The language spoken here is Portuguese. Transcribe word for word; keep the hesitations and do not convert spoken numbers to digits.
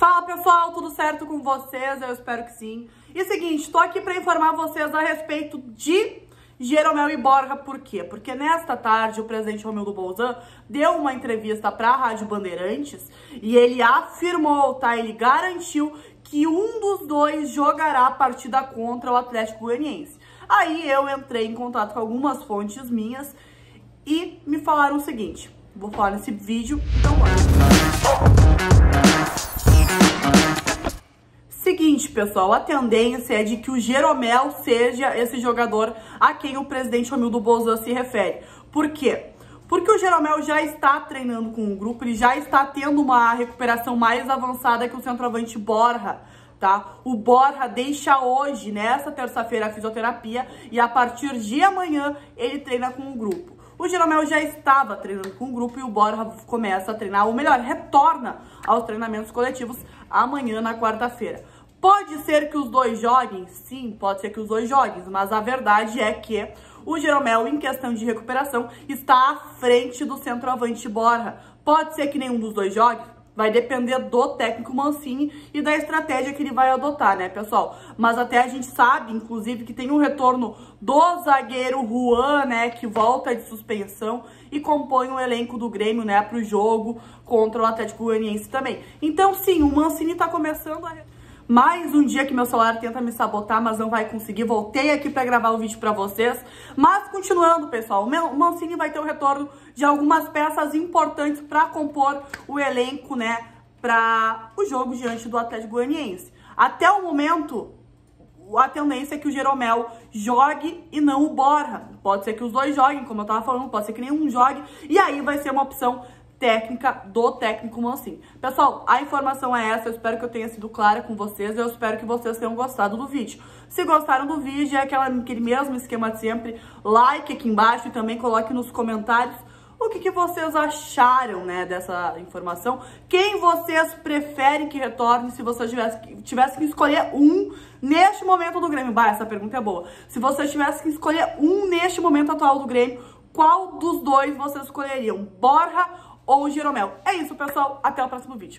Fala pessoal, tudo certo com vocês? Eu espero que sim. E seguinte, tô aqui para informar vocês a respeito de Geromel e Borja. Por quê? Porque nesta tarde o presidente Romildo Bolzan deu uma entrevista para a Rádio Bandeirantes e ele afirmou, tá? Ele garantiu que um dos dois jogará a partida contra o Atlético Goianiense. Aí eu entrei em contato com algumas fontes minhas e me falaram o seguinte, vou falar nesse vídeo, então bora. Seguinte, pessoal, a tendência é de que o Geromel seja esse jogador a quem o presidente Romildo Bolzan se refere. Por quê? Porque o Geromel já está treinando com um grupo, ele já está tendo uma recuperação mais avançada que o centroavante Borja, tá? O Borja deixa hoje, nessa terça-feira, a fisioterapia e a partir de amanhã ele treina com um grupo. O Geromel já estava treinando com o grupo e o Borja começa a treinar, ou melhor, retorna aos treinamentos coletivos amanhã, na quarta-feira. Pode ser que os dois joguem? Sim, pode ser que os dois joguem, mas a verdade é que o Geromel, em questão de recuperação, está à frente do centroavante Borja. Pode ser que nenhum dos dois jogue? Vai depender do técnico Mancini e da estratégia que ele vai adotar, né, pessoal? Mas até a gente sabe, inclusive, que tem um retorno do zagueiro Juan, né, que volta de suspensão e compõe o elenco do Grêmio, né, para o jogo contra o Atlético Goianiense também. Então, sim, o Mancini está começando a... Mais um dia que meu celular tenta me sabotar, mas não vai conseguir. Voltei aqui para gravar o vídeo para vocês. Mas continuando, pessoal, o Mancini vai ter o retorno de algumas peças importantes para compor o elenco, né, para o jogo diante do Atlético Goianiense. Até o momento, a tendência é que o Geromel jogue e não o Borja. Pode ser que os dois joguem, como eu tava falando, pode ser que nenhum jogue. E aí vai ser uma opção técnica do técnico Mancini. Pessoal, a informação é essa, eu espero que eu tenha sido clara com vocês, eu espero que vocês tenham gostado do vídeo. Se gostaram do vídeo, é aquela, aquele mesmo esquema de sempre, like aqui embaixo e também coloque nos comentários o que, que vocês acharam, né, dessa informação, quem vocês preferem que retorne se vocês tivessem tivesse que escolher um neste momento do Grêmio. Bah, essa pergunta é boa. Se vocês tivessem que escolher um neste momento atual do Grêmio, qual dos dois vocês escolheriam? Borja ou Geromel? É isso, pessoal. Até o próximo vídeo.